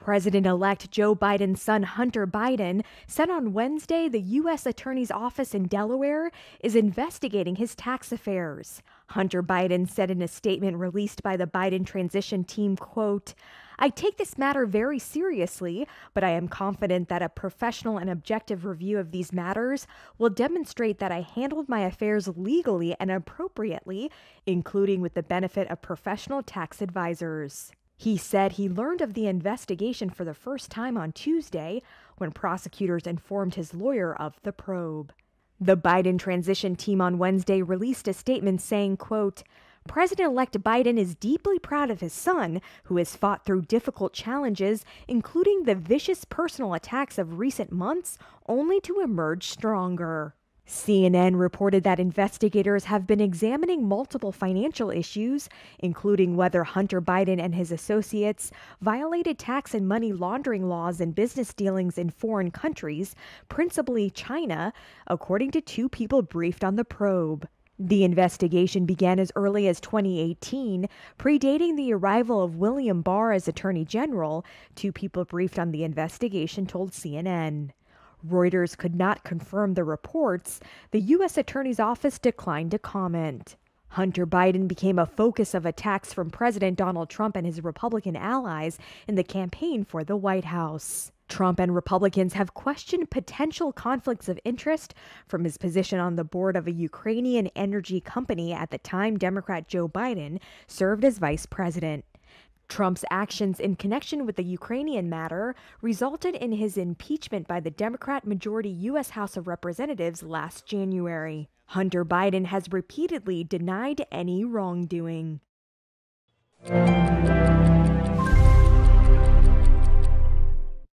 President-elect Joe Biden's son, Hunter Biden, said on Wednesday the U.S. Attorney's Office in Delaware is investigating his tax affairs. Hunter Biden said in a statement released by the Biden transition team, quote, "I take this matter very seriously, but I am confident that a professional and objective review of these matters will demonstrate that I handled my affairs legally and appropriately, including with the benefit of professional tax advisors." He said he learned of the investigation for the first time on Tuesday when prosecutors informed his lawyer of the probe. The Biden transition team on Wednesday released a statement saying, quote, "President-elect Biden is deeply proud of his son, who has fought through difficult challenges, including the vicious personal attacks of recent months, only to emerge stronger." CNN reported that investigators have been examining multiple financial issues, including whether Hunter Biden and his associates violated tax and money laundering laws in business dealings in foreign countries, principally China, according to two people briefed on the probe. The investigation began as early as 2018, predating the arrival of William Barr as Attorney General, two people briefed on the investigation told CNN. Reuters could not confirm the reports. The U.S. Attorney's Office declined to comment. Hunter Biden became a focus of attacks from President Donald Trump and his Republican allies in the campaign for the White House. Trump and Republicans have questioned potential conflicts of interest from his position on the board of a Ukrainian energy company at the time Democrat Joe Biden served as vice president. Trump's actions in connection with the Ukrainian matter resulted in his impeachment by the Democrat-majority U.S. House of Representatives last January. Hunter Biden has repeatedly denied any wrongdoing.